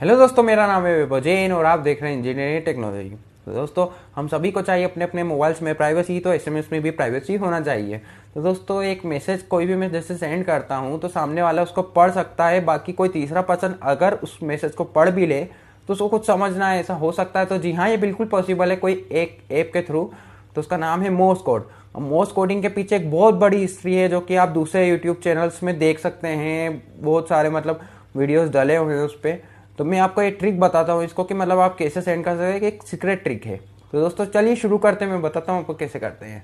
Hello दोस्तों, मेरा नाम है विभव जैन और आप देख रहे हैं इंजीनियरिंग टेक्नोलॉजी। तो दोस्तों, हम सभी को चाहिए अपने अपने मोबाइल्स में प्राइवेसी, तो एसएमएस में भी प्राइवेसी होना चाहिए। तो दोस्तों, एक मैसेज कोई भी मैं जैसे सेंड करता हूं तो सामने वाला उसको पढ़ सकता है, बाकी कोई तीसरा पर्सन अगर उस मैसेज को पढ़ भी ले तो उसको कुछ समझना है, ऐसा हो सकता है। तो जी हाँ, ये बिल्कुल पॉसिबल है कोई एक ऐप के थ्रू। तो उसका नाम है मोर्स कोड। मोर्स कोडिंग के पीछे एक बहुत बड़ी हिस्ट्री है जो कि आप दूसरे यूट्यूब चैनल्स में देख सकते हैं, बहुत सारे मतलब वीडियोज़ डले हुए हैं उस पर। तो मैं आपको ये ट्रिक बताता हूँ इसको कि मतलब आप कैसे सेंड कर सकते हैं, कि एक सीक्रेट ट्रिक है। तो दोस्तों चलिए शुरू करते हैं, मैं बताता हूँ आपको कैसे करते हैं।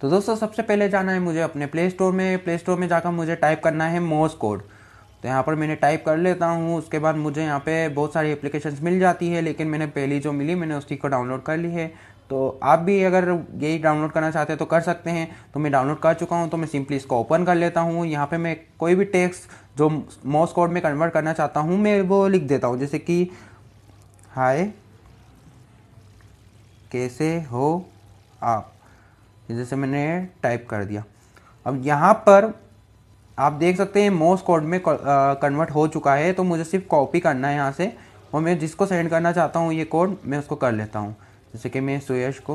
तो दोस्तों, सबसे पहले जाना है मुझे अपने प्ले स्टोर में। प्ले स्टोर में जाकर मुझे टाइप करना है मोर्स कोड। तो यहाँ पर मैंने टाइप कर लेता हूँ। उसके बाद मुझे यहाँ पे बहुत सारी एप्लीकेशंस मिल जाती है, लेकिन मैंने पहली जो मिली मैंने उसी को डाउनलोड कर ली है। तो आप भी अगर यही डाउनलोड करना चाहते हैं तो कर सकते हैं। तो मैं डाउनलोड कर चुका हूँ, तो मैं सिंपली इसको ओपन कर लेता हूँ। यहाँ पे मैं कोई भी टेक्स्ट जो मोर्स कोड में कन्वर्ट करना चाहता हूँ मैं वो लिख देता हूँ, जैसे कि हाय कैसे हो आप, जैसे मैंने टाइप कर दिया। अब यहाँ पर आप देख सकते हैं मोर्स कोड में कन्वर्ट हो चुका है। तो मुझे सिर्फ कॉपी करना है यहाँ से, और मैं जिसको सेंड करना चाहता हूँ ये कोड मैं उसको कर लेता हूँ। जैसे कि मैं सुयश को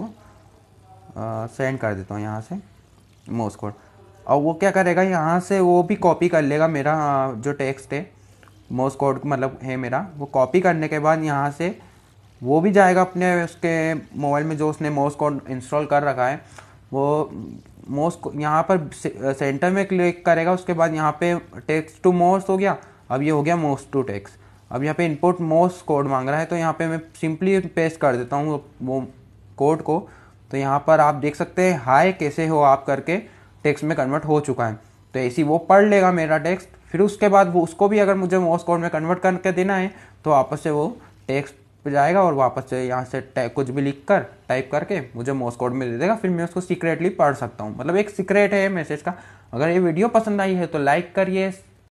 सेंड कर देता हूँ यहाँ से मोर्स कोड, और वो क्या करेगा यहाँ से वो भी कॉपी कर लेगा मेरा जो टेक्स्ट है मोर्स कोड मतलब है मेरा। वो कॉपी करने के बाद यहाँ से वो भी जाएगा अपने उसके मोबाइल में जो उसने मोर्स कोड इंस्टॉल कर रखा है, वो मोर्स यहाँ पर सेंटर में क्लिक करेगा। उसके बाद यहाँ पे टेक्स्ट टू मोर्स हो गया। अब ये हो गया मोर्स टू टेक्स्ट। अब यहाँ पे इनपुट मोर्स कोड मांग रहा है, तो यहाँ पे मैं सिंपली पेस्ट कर देता हूँ वो कोड को। तो यहाँ पर आप देख सकते हैं हाय कैसे हो आप करके टेक्स्ट में कन्वर्ट हो चुका है। तो ऐसी वो पढ़ लेगा मेरा टेक्स्ट। फिर उसके बाद वो उसको भी अगर मुझे मोर्स कोड में कन्वर्ट करके देना है तो वापस से वो टेक्स्ट पे जाएगा और वापस से यहाँ से कुछ भी लिख कर टाइप करके मुझे मोर्स कोड में दे देगा। फिर मैं उसको सीक्रेटली पढ़ सकता हूँ। मतलब एक सीक्रेट है मैसेज का। अगर ये वीडियो पसंद आई है तो लाइक करिए,